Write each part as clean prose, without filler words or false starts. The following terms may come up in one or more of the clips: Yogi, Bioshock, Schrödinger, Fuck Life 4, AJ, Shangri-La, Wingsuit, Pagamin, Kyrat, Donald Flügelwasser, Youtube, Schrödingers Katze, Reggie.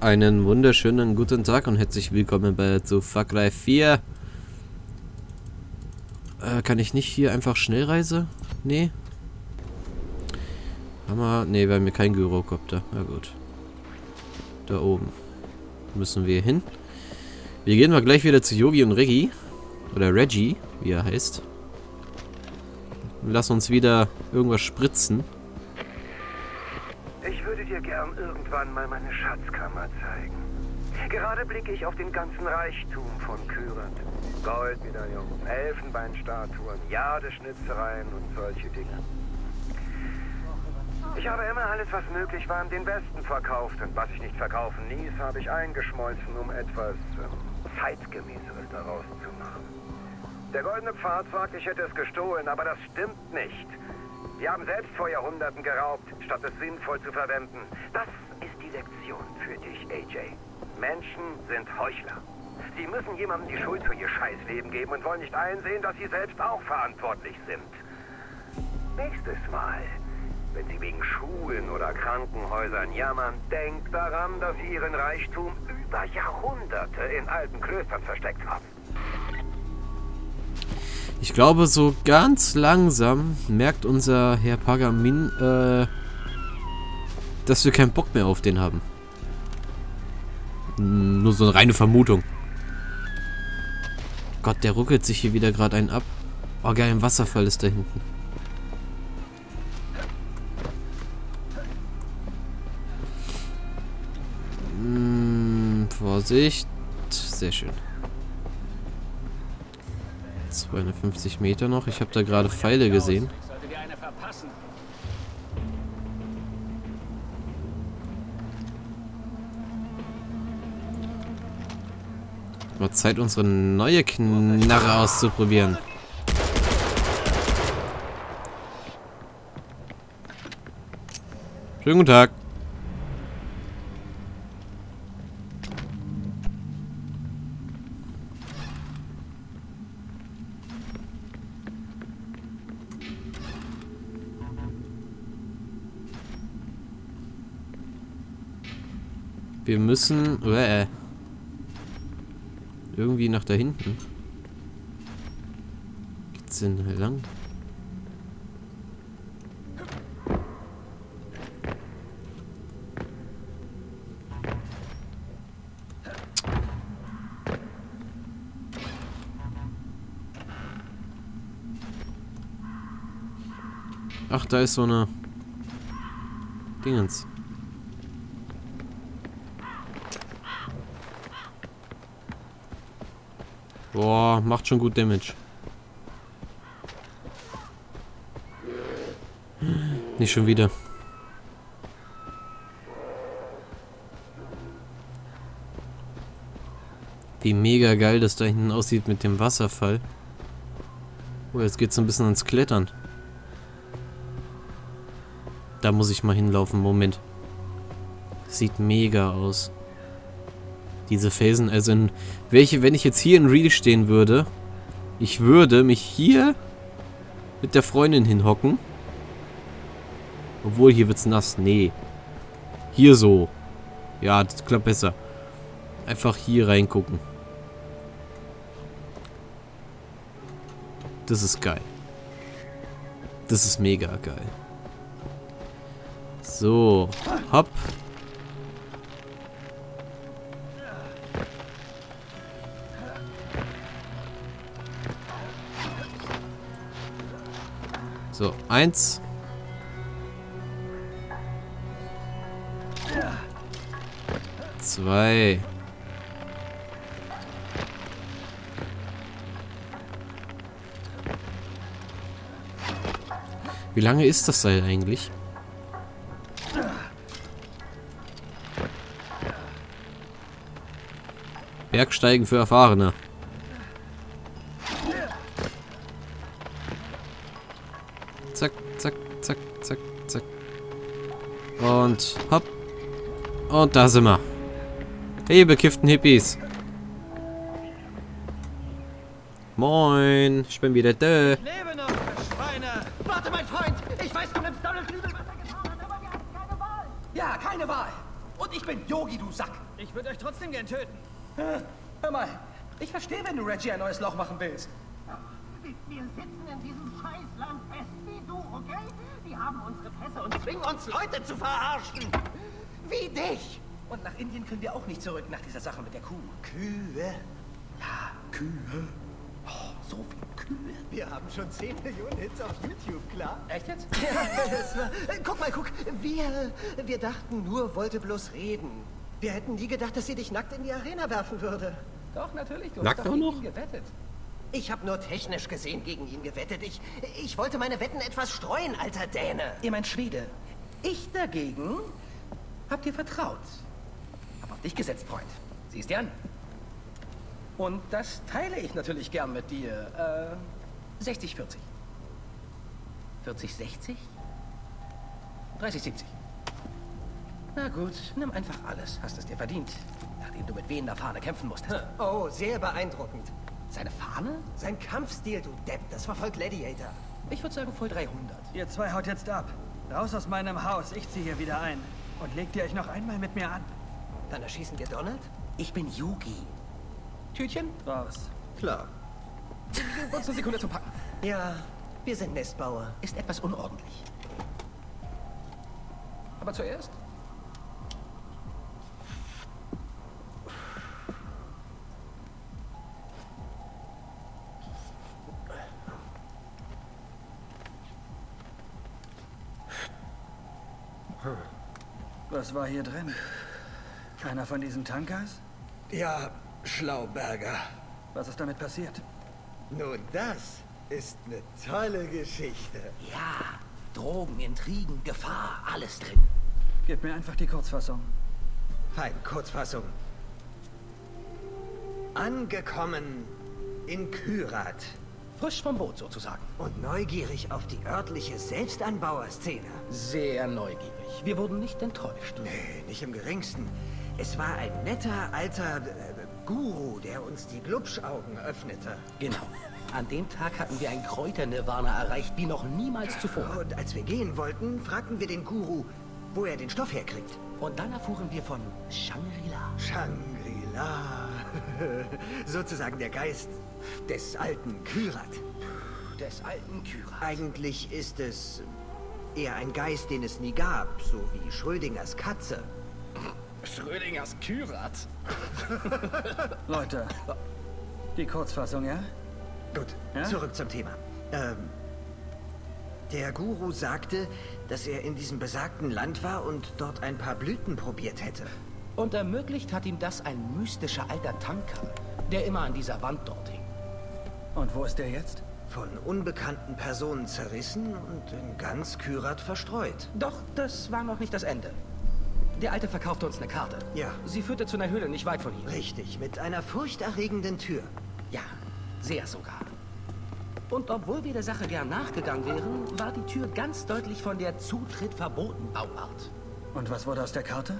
Einen wunderschönen guten Tag und herzlich willkommen bei zu Fuck Life 4. Kann ich nicht hier einfach Schnellreise? Nee. Hammer. Nee, wir haben hier keinen Gyrocopter. Na gut. Da oben müssen wir hin. Wir gehen mal gleich wieder zu Yogi und Reggie. Oder Reggie, wie er heißt. Lass uns wieder irgendwas spritzen. Ich würde dir gern irgendwann mal meine Schatzkammer zeigen. Gerade blicke ich auf den ganzen Reichtum von Kyrat. Goldmedaillons, Elfenbeinstatuen, Jadeschnitzereien und solche Dinge. Ich habe immer alles, was möglich war, an den Besten verkauft. Und was ich nicht verkaufen ließ, habe ich eingeschmolzen, um etwas Zeitgemäßeres daraus zu machen. Der goldene Pfad sagt, ich hätte es gestohlen, aber das stimmt nicht. Wir haben selbst vor Jahrhunderten geraubt, statt es sinnvoll zu verwenden. Das ist die Lektion für dich, AJ. Menschen sind Heuchler. Sie müssen jemandem die Schuld für ihr Scheißleben geben und wollen nicht einsehen, dass sie selbst auch verantwortlich sind. Nächstes Mal, wenn Sie wegen Schulen oder Krankenhäusern jammern, denkt daran, dass Sie Ihren Reichtum über Jahrhunderte in alten Klöstern versteckt haben. Ich glaube, so ganz langsam merkt unser Herr Pagamin, dass wir keinen Bock mehr auf den haben. Nur so eine reine Vermutung. Gott, der ruckelt sich hier wieder gerade einen ab. Oh, geil, ein Wasserfall ist da hinten. Vorsicht. Sehr schön. 250 Meter noch. Ich habe da gerade Pfeile gesehen. Mal Zeit, unsere neue Knarre auszuprobieren. Schönen guten Tag. Wir müssen irgendwie nach da hinten. Geht's denn lang? Ach, da ist so eine Dingens. Boah, macht schon gut Damage. Nicht schon wieder. Wie mega geil das da hinten aussieht mit dem Wasserfall. Oh, jetzt geht's ein bisschen ans Klettern. Da muss ich mal hinlaufen, Moment. Sieht mega aus. Diese Felsen, also in welche, wenn ich jetzt hier in Real stehen würde, ich würde mich hier mit der Freundin hinhocken. Obwohl, hier wird's nass. Nee. Hier so. Ja, das klappt besser. Einfach hier reingucken. Das ist geil. Das ist mega geil. So. Hopp. So, 1. Ja. 2. Wie lange ist das Seil eigentlich? Bergsteigen für Erfahrene. Zack, zack, zack, zack, zack. Und hopp. Und da sind wir. Hey, bekifften Hippies. Moin, ich bin wieder da. Ich lebe noch, Schweine. Warte, mein Freund. Ich weiß, du nimmst Donald Flügelwasser getan, aber wir hatten keine Wahl. Ja, keine Wahl. Und und ich bin Yogi, du Sack. Ich würde euch trotzdem gern töten. Hör mal, ich verstehe, wenn du Reggie ein neues Loch machen willst. Wir sitzen in diesem Scheißland fest wie du, okay? Die haben unsere Pässe und zwingen uns, Leute zu verarschen. Wie dich. Und nach Indien können wir auch nicht zurück, nach dieser Sache mit der Kuh. Kühe? Ja, Kühe. Oh, so viele Kühe. Wir haben schon 10 Millionen Hits auf YouTube, klar? Echt jetzt? Ja, guck mal, guck. Wir dachten, nur wollte bloß reden. Wir hätten nie gedacht, dass sie dich nackt in die Arena werfen würde. Doch, natürlich. Du hast doch gegen ihn gewettet. Ich habe nur technisch gesehen gegen ihn gewettet. Ich wollte meine Wetten etwas streuen, alter Däne. Ihr meint Schwede. Ich dagegen hab dir vertraut. Hab auf dich gesetzt, Freund. Siehst dir an. Und das teile ich natürlich gern mit dir. 60-40. 40-60? 30-70. Na gut, nimm einfach alles. Hast es dir verdient. Nachdem du mit wehender Fahne kämpfen musstest. Oh, sehr beeindruckend. Seine Fahne? Sein Kampfstil, du Depp. Das war voll Gladiator. Ich würde sagen, voll 300. Ihr zwei haut jetzt ab. Raus aus meinem Haus. Ich ziehe hier wieder ein. Und legt ihr euch noch einmal mit mir an. Dann erschießen wir Donald? Ich bin Yogi. Tütchen? Raus. Klar. Gib uns eine Sekunde zum Packen. Ja, wir sind Nestbauer. Ist etwas unordentlich. Aber zuerst... Was war hier drin? Einer von diesen Tankers? Ja, Schlauberger. Was ist damit passiert? Nun, das ist eine tolle Geschichte. Ja, Drogen, Intrigen, Gefahr, alles drin. Gib mir einfach die Kurzfassung. Fein, Kurzfassung. Angekommen in Kyrat. Frisch vom Boot sozusagen. Und neugierig auf die örtliche Selbstanbauerszene. Sehr neugierig. Wir wurden nicht enttäuscht. Nee, nicht im Geringsten. Es war ein netter, alter Guru, der uns die Glubschaugen öffnete. Genau. An dem Tag hatten wir ein Kräuter-Nirvana erreicht, wie noch niemals zuvor. Und als wir gehen wollten, fragten wir den Guru, wo er den Stoff herkriegt. Und dann erfuhren wir von Shangri-La. Shangri-La. Sozusagen der Geist des alten Kyrat. Des alten Kyrat. Eigentlich ist es... eher ein Geist, den es nie gab, so wie Schrödingers Katze. Schrödingers Kyrat? Leute, die Kurzfassung, ja? Gut, ja? Zurück zum Thema. Der Guru sagte, dass er in diesem besagten Land war und dort ein paar Blüten probiert hätte. Und ermöglicht hat ihm das ein mystischer alter Tanker, der immer an dieser Wand dort hing. Und wo ist der jetzt? Von unbekannten Personen zerrissen und in ganz Kyrat verstreut. Doch, das war noch nicht das Ende. Der Alte verkaufte uns eine Karte. Ja. Sie führte zu einer Höhle nicht weit von hier. Richtig, mit einer furchterregenden Tür. Ja, sehr sogar. Und obwohl wir der Sache gern nachgegangen wären, war die Tür ganz deutlich von der Zutritt verboten Bauart. Und was wurde aus der Karte?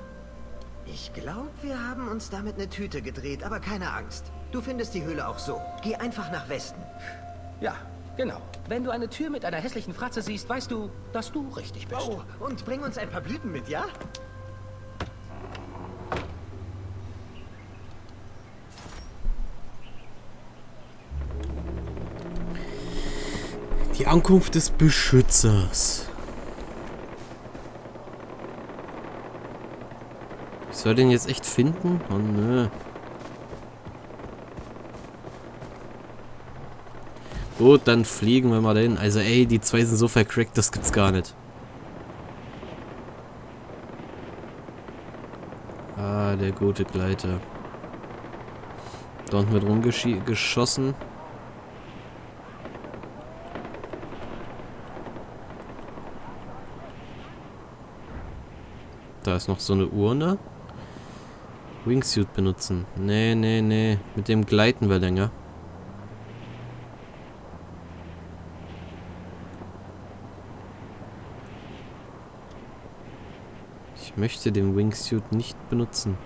Ich glaube, wir haben uns damit eine Tüte gedreht, aber keine Angst. Du findest die Höhle auch so. Geh einfach nach Westen. Ja, genau. Wenn du eine Tür mit einer hässlichen Fratze siehst, weißt du, dass du richtig bist. Oh, und bring uns ein paar Blüten mit, ja? Die Ankunft des Beschützers. Ich soll den jetzt echt finden? Oh, nö. Gut, dann fliegen wir mal dahin. Also ey, die zwei sind so vercrackt, das gibt's gar nicht. Ah, der gute Gleiter. Da unten wird rumgeschossen. Da ist noch so eine Urne. Wingsuit benutzen. Nee, nee, nee. Mit dem gleiten wir länger. Ich möchte den Wingsuit nicht benutzen.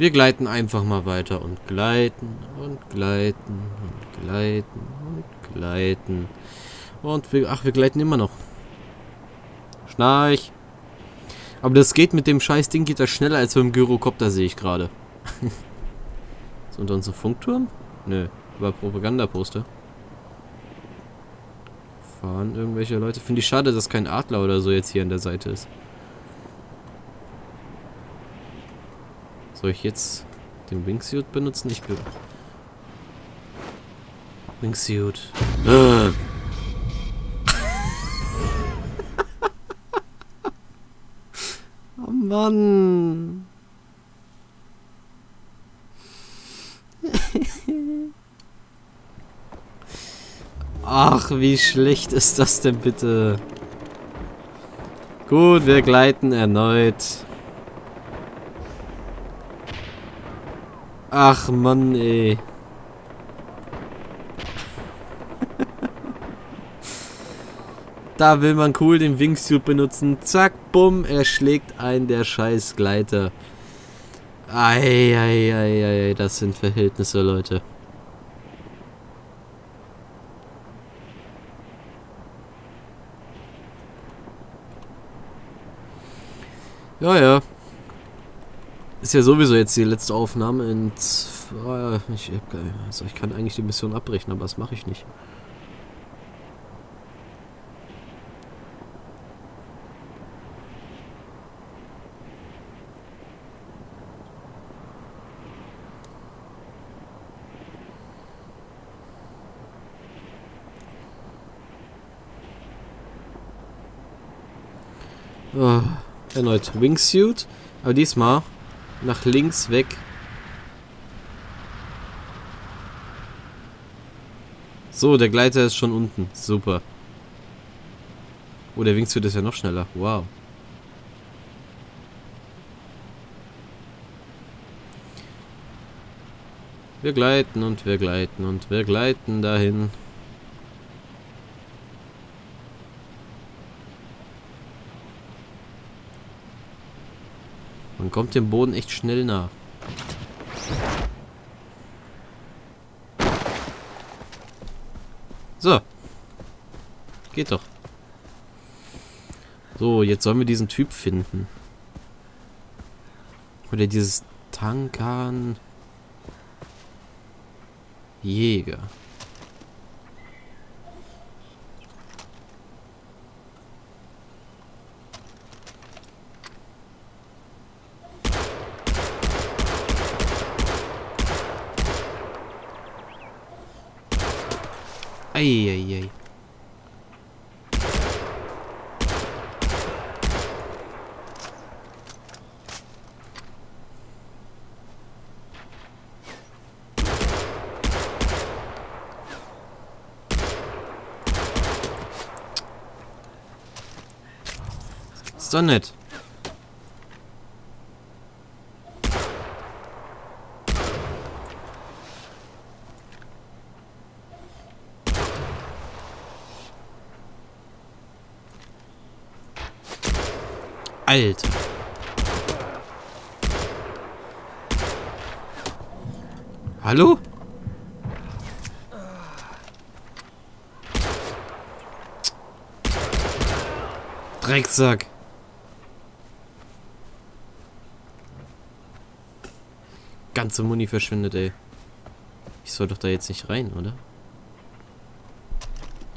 Wir gleiten einfach mal weiter und gleiten und gleiten und gleiten und gleiten. Und wir gleiten immer noch. Schnarch. Aber das geht mit dem scheiß Ding, geht das schneller als mit dem Gyrokopter, sehe ich gerade. Ist unter uns ein Funkturm? Nö, über Propagandaposter. Fahren irgendwelche Leute. Finde ich schade, dass kein Adler oder so jetzt hier an der Seite ist. Soll ich jetzt den Wingsuit benutzen? Ich bin... Wingsuit. Oh Mann. Ach, wie schlecht ist das denn bitte? Gut, wir gleiten erneut. Ach Mann, ey. Da will man cool den Wingsuit benutzen. Zack, bumm, er schlägt einen der scheiß Gleiter. Ei, ei, ei, ei, das sind Verhältnisse, Leute. Ja, ja. Ist ja sowieso jetzt die letzte Aufnahme in... Also ich kann eigentlich die Mission abbrechen, aber das mache ich nicht. Oh, erneut Wingsuit, aber diesmal... Nach links weg. So, der Gleiter ist schon unten. Super. Oh, der Wingsuit ist ja noch schneller. Wow. Wir gleiten und wir gleiten und wir gleiten dahin. Man kommt dem Boden echt schnell nah. So. Geht doch. So, jetzt sollen wir diesen Typ finden. Oder dieses Tankan... Jäger. Eieiei. Ist doch nett. Alter. Hallo? Drecksack. Ganze Muni verschwindet, ey. Ich soll doch da jetzt nicht rein, oder?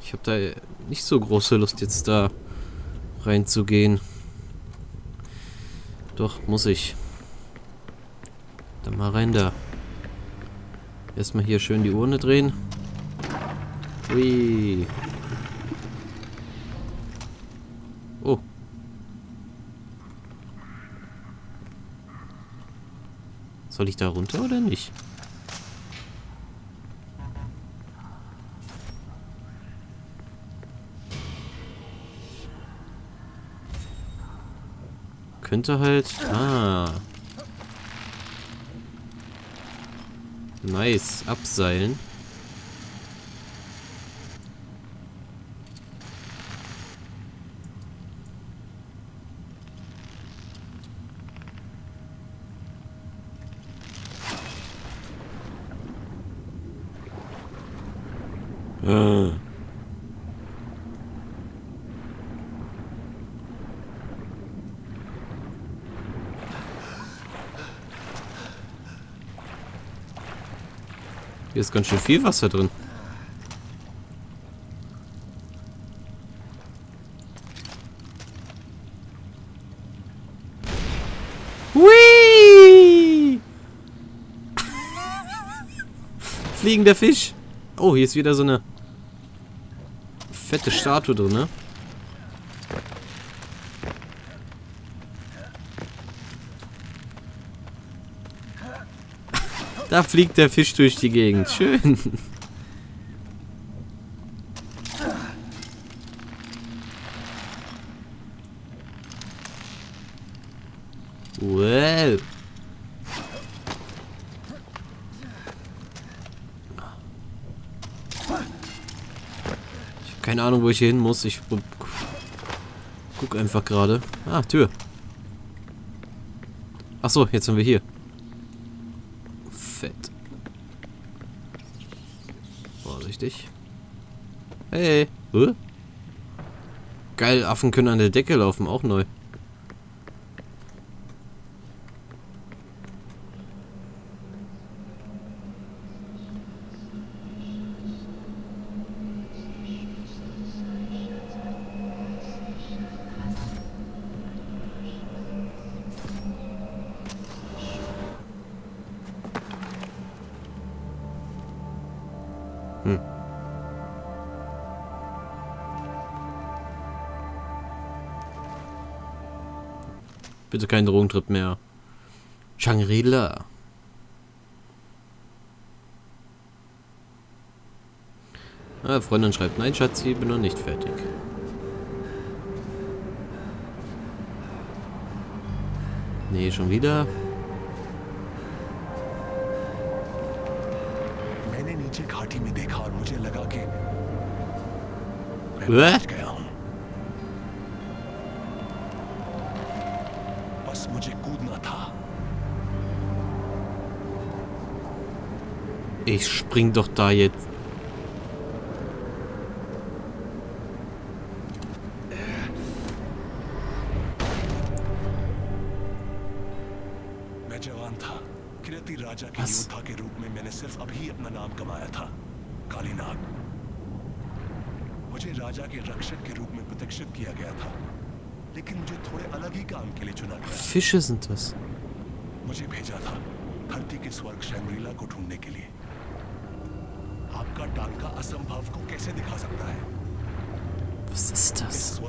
Ich habe da nicht so große Lust, jetzt da reinzugehen. Doch, muss ich. Dann mal rein da. Erstmal hier schön die Urne drehen. Ui. Oh. Soll ich da runter oder nicht? Könnte halt... Ah. Nice. Abseilen. Hier ist ganz schön viel Wasser drin. Hui! Fliegender Fisch. Oh, hier ist wieder so eine fette Statue drin, ne? Da fliegt der Fisch durch die Gegend. Schön. Wow. Ich habe keine Ahnung, wo ich hier hin muss. Ich guck einfach gerade. Ah, Tür. Ach so, jetzt sind wir hier. Vorsichtig. Hey. Huh? Geil, Affen können an der Decke laufen. Auch neu. Bitte kein Drogentrip mehr. Shangri-La. Ah, Freundin schreibt, nein Schatz, ich bin noch nicht fertig. Nee, schon wieder. Hä? Ich spring doch da jetzt. Was? Fische sind das. Was ist das?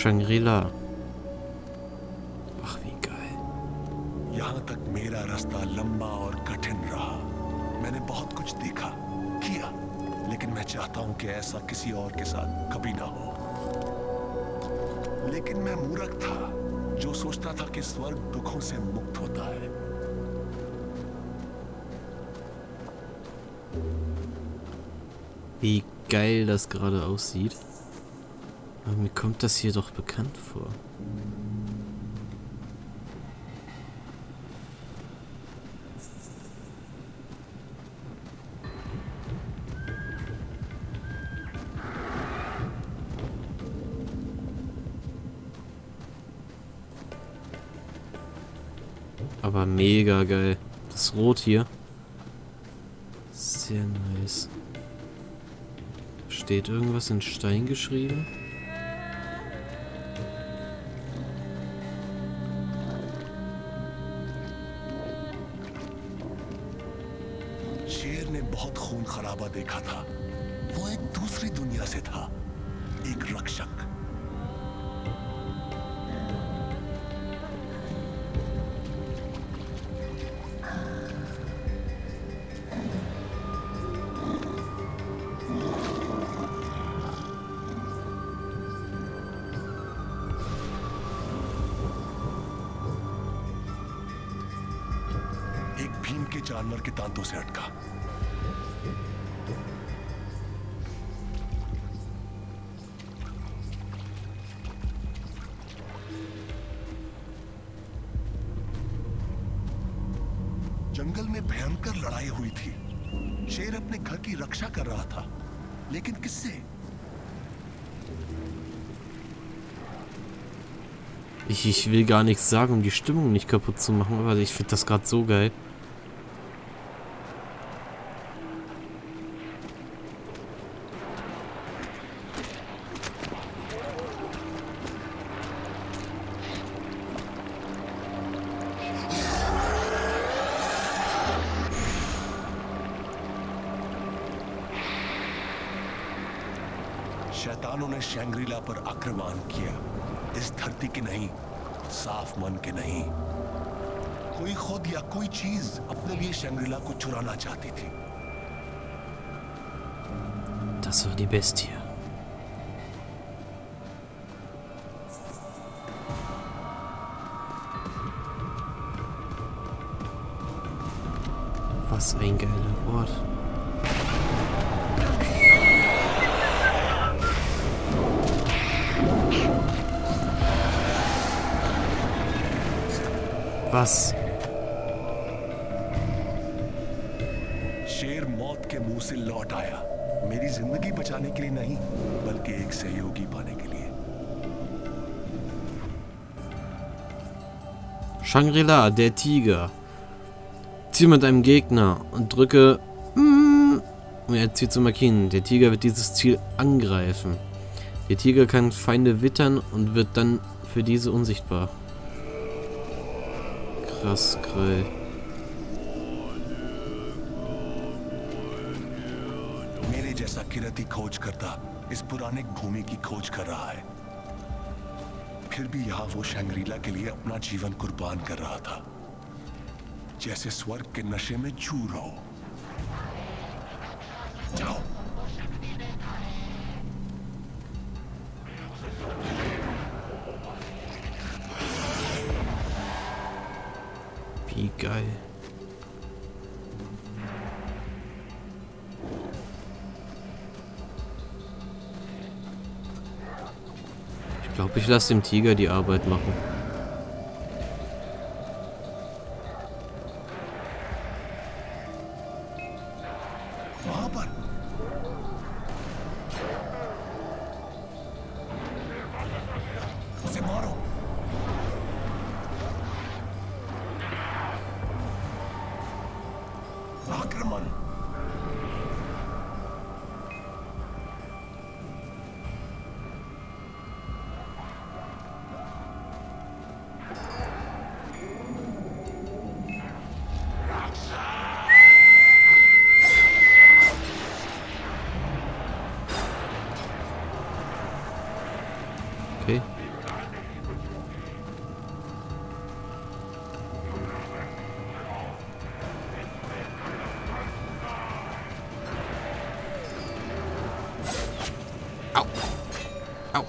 Shangri-La. Ach, wie geil. Wie geil das gerade aussieht. Aber mir kommt das hier doch bekannt vor. Aber mega geil. Das Rot hier. Sehr nice. Steht irgendwas in Stein geschrieben? anmerke, dann du Sertka. जंगल में भयंकर लड़ाई हुई थी। शेर अपने घर की रक्षा कर रहा था, लेकिन किससे? Ich will gar nichts sagen, um die Stimmung nicht kaputt zu machen, aber ich finde das gerade so geil. शैतानों ने शंग्रीला पर आक्रमण किया, इस धरती के नहीं, साफ मन के नहीं। कोई खुद या कोई चीज अपने लिए शंग्रीला को चुराना चाहती थी। Das war die Bestie. Was ein geiler Ort. Was? शेर मौत के मुंह से लौट आया, मेरी जिंदगी बचाने के लिए नहीं, बल्कि एक सहयोगी पाने के लिए। Shangri-La, der Tiger. Ziel mit einem Gegner und drücke und er zieht zu markieren. Der Tiger wird dieses Ziel angreifen. Der Tiger kann Feinde wittern und wird dann für diese unsichtbar. Krass, Grill. मेरे जैसा किरती खोज करता इस पुराने भूमि की खोज कर रहा है, फिर भी यहाँ वो शंग्रीला के लिए अपना जीवन कुर्बान कर रहा था, जैसे स्वर्ग के नशे में चूर हो। जाओ। Wie geil. Ich glaube, ich lasse dem Tiger die Arbeit machen. Okay. Au. Au. Au.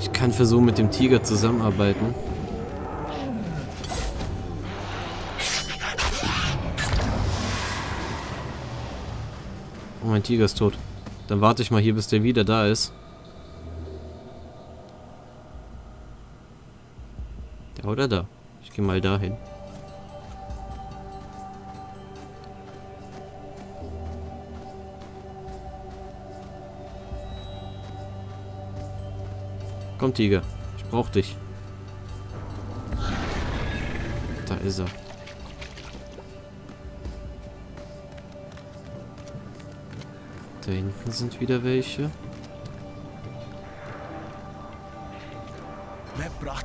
Ich kann versuchen, mit dem Tiger zusammenarbeiten. Oh, mein Tiger ist tot. Dann warte ich mal hier, bis der wieder da ist. Oder da? Ich gehe mal dahin. Komm, Tiger. Ich brauch dich. Da ist er. Da hinten sind wieder welche.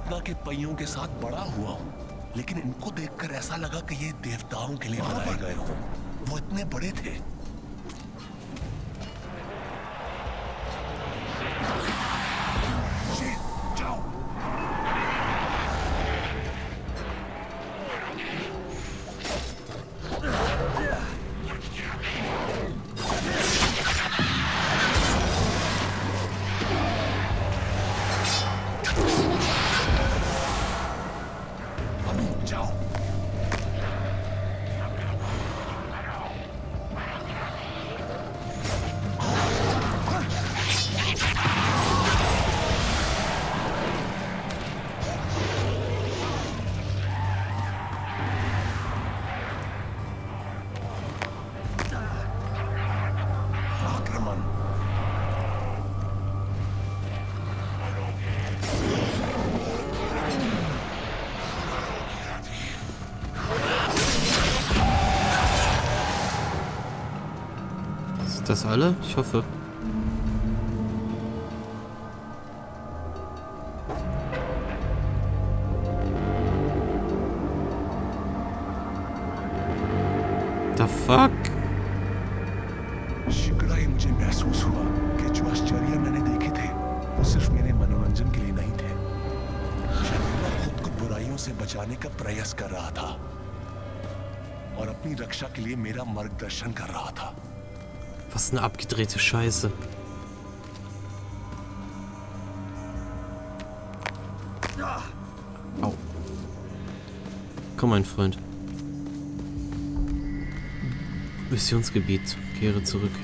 कल्पना के पहियों के साथ बड़ा हुआ हूँ, लेकिन इनको देखकर ऐसा लगा कि ये देवताओं के लिए बनाए गए हों। वो इतने बड़े थे। Das alle? Ich hoffe. The fuck? Was eine abgedrehte Scheiße. Au. Komm, mein Freund. Missionsgebiet. Kehre zurück.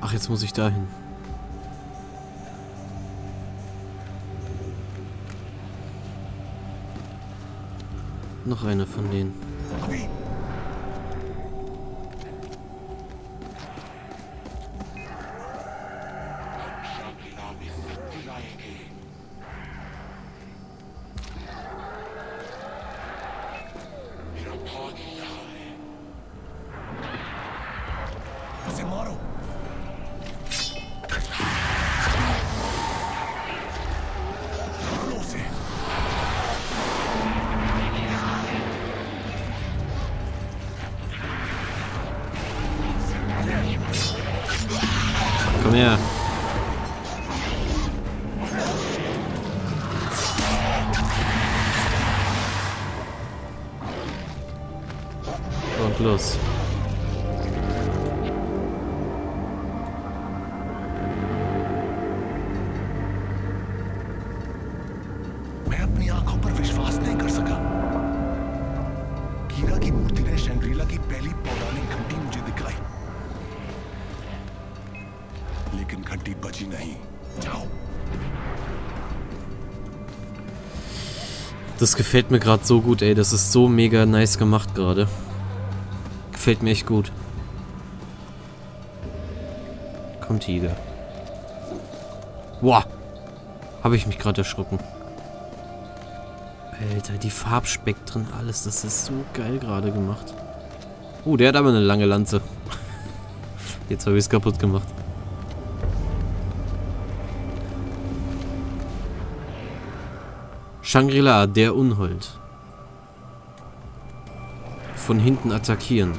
Ach, jetzt muss ich dahin. Noch einer von denen. Ja. Und los. Das gefällt mir gerade so gut, ey. Das ist so mega nice gemacht gerade. Gefällt mir echt gut. Komm, Tiger. Boah. Habe ich mich gerade erschrocken. Alter, die Farbspektren, alles. Das ist so geil gerade gemacht. Oh, der hat aber eine lange Lanze. Jetzt habe ich es kaputt gemacht. Shangri-La, der Unhold. Von hinten attackieren.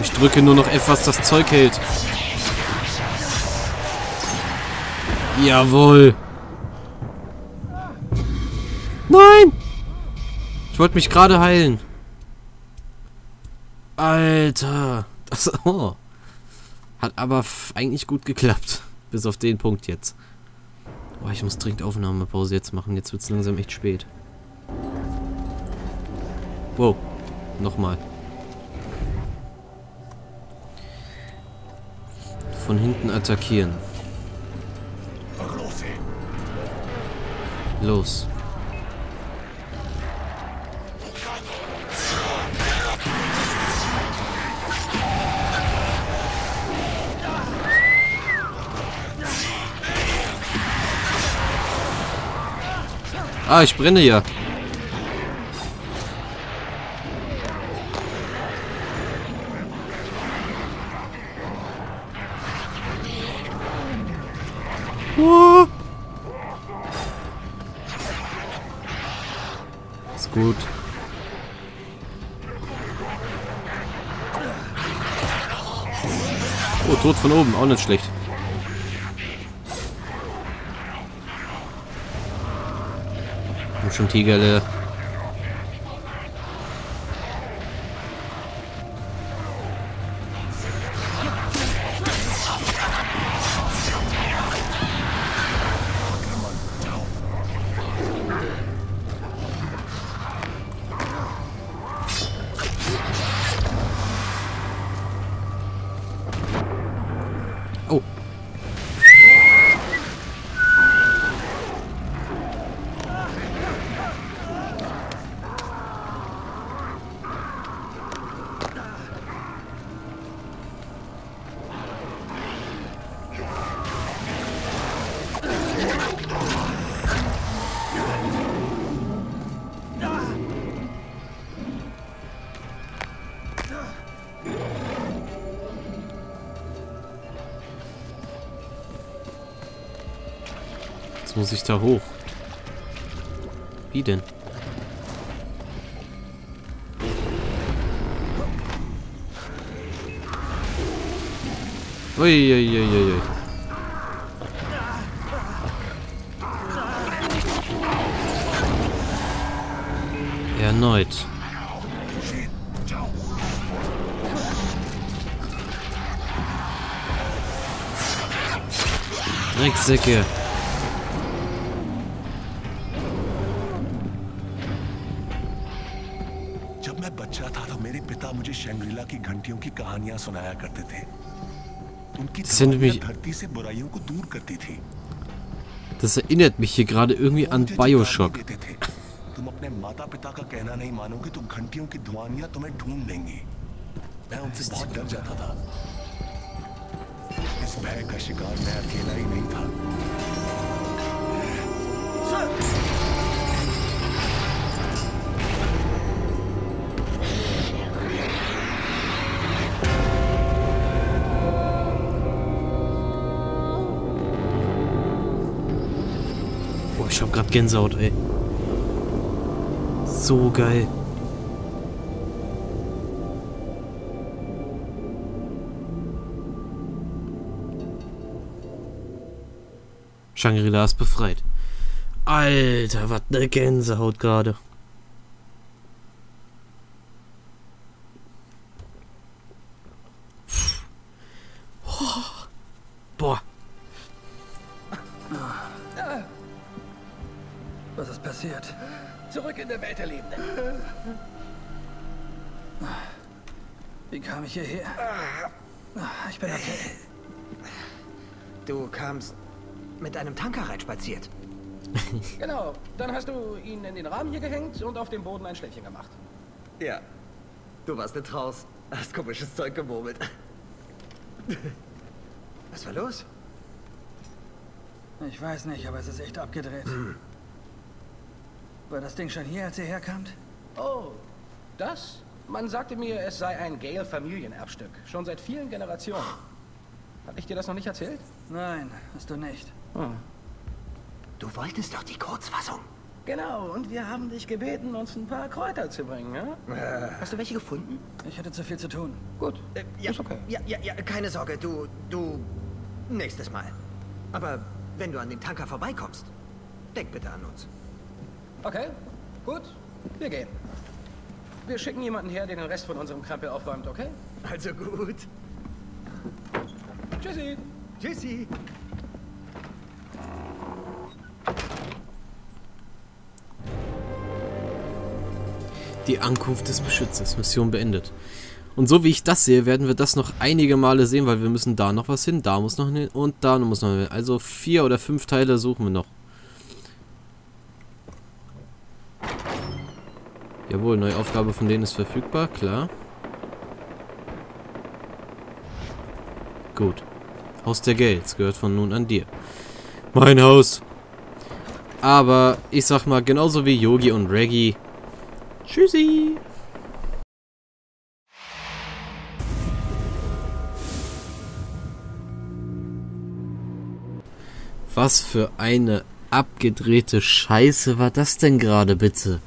Ich drücke nur noch etwas, das Zeug hält. Jawohl. Nein! Ich wollte mich gerade heilen. Alter. Das, oh. Hat aber eigentlich gut geklappt. Bis auf den Punkt jetzt. Oh, ich muss dringend Aufnahmepause jetzt machen. Jetzt wird es langsam echt spät. Wow. Nochmal. Von hinten attackieren. Los. Ah, ich brenne ja. Ist gut. Oh, tot von oben, auch nicht schlecht. Schon Tigerle. Muss ich da hoch? Wie denn? Uiuiuiui. Erneut. Drecksäcke. Das erinnert mich hier gerade irgendwie an Bioshock. Ich hab grad Gänsehaut, ey. So geil. Shangri-La ist befreit. Alter, was ne Gänsehaut gerade. Boah. Was ist passiert? Zurück in der Welt, ihr Lieben. Wie kam ich hierher? Ich bin okay. Du kamst mit einem Tanker reinspaziert. Genau. Dann hast du ihn in den Rahmen hier gehängt und auf dem Boden ein Schläfchen gemacht. Ja. Du warst nicht raus. Hast komisches Zeug gemurmelt. Was war los? Ich weiß nicht, aber es ist echt abgedreht. War das Ding schon hier, als ihr herkamt? Oh, das? Man sagte mir, es sei ein Gale-Familienerbstück. Schon seit vielen Generationen. Hab ich dir das noch nicht erzählt? Nein, hast du nicht. Hm. Du wolltest doch die Kurzfassung. Genau, und wir haben dich gebeten, uns ein paar Kräuter zu bringen, ja? Hast du welche gefunden? Ich hatte zu viel zu tun. Gut, ja, ist okay. Ja, keine Sorge, du... Nächstes Mal. Aber wenn du an dem Tanker vorbeikommst, denk bitte an uns. Okay, gut, wir gehen. Wir schicken jemanden her, der den Rest von unserem Krempel aufräumt, okay? Also gut. Tschüssi. Tschüssi. Die Ankunft des Beschützers. Mission beendet. Und so wie ich das sehe, werden wir das noch einige Male sehen, weil wir müssen da noch was hin, da muss noch hin und da muss noch hin. Also 4 oder 5 Teile suchen wir noch. Jawohl, neue Aufgabe von denen ist verfügbar, klar. Gut. Haus der Gels gehört von nun an dir. Mein Haus. Aber ich sag mal, genauso wie Yogi und Reggie. Tschüssi. Was für eine abgedrehte Scheiße war das denn gerade, bitte?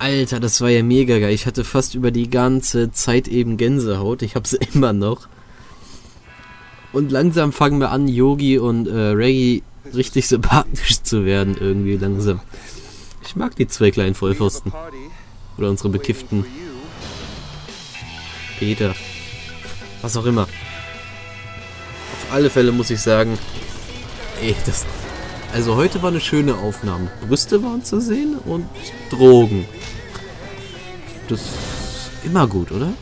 Alter, das war ja mega geil. Ich hatte fast über die ganze Zeit eben Gänsehaut. Ich habe sie immer noch. Und langsam fangen wir an, Yogi und Reggie richtig sympathisch zu werden. Irgendwie langsam. Ich mag die zwei kleinen Vollpfosten. Oder unsere bekifften. Peter. Was auch immer. Auf alle Fälle muss ich sagen... Ey, das... Also heute war eine schöne Aufnahme. Brüste waren zu sehen und Drogen. Das ist immer gut, oder?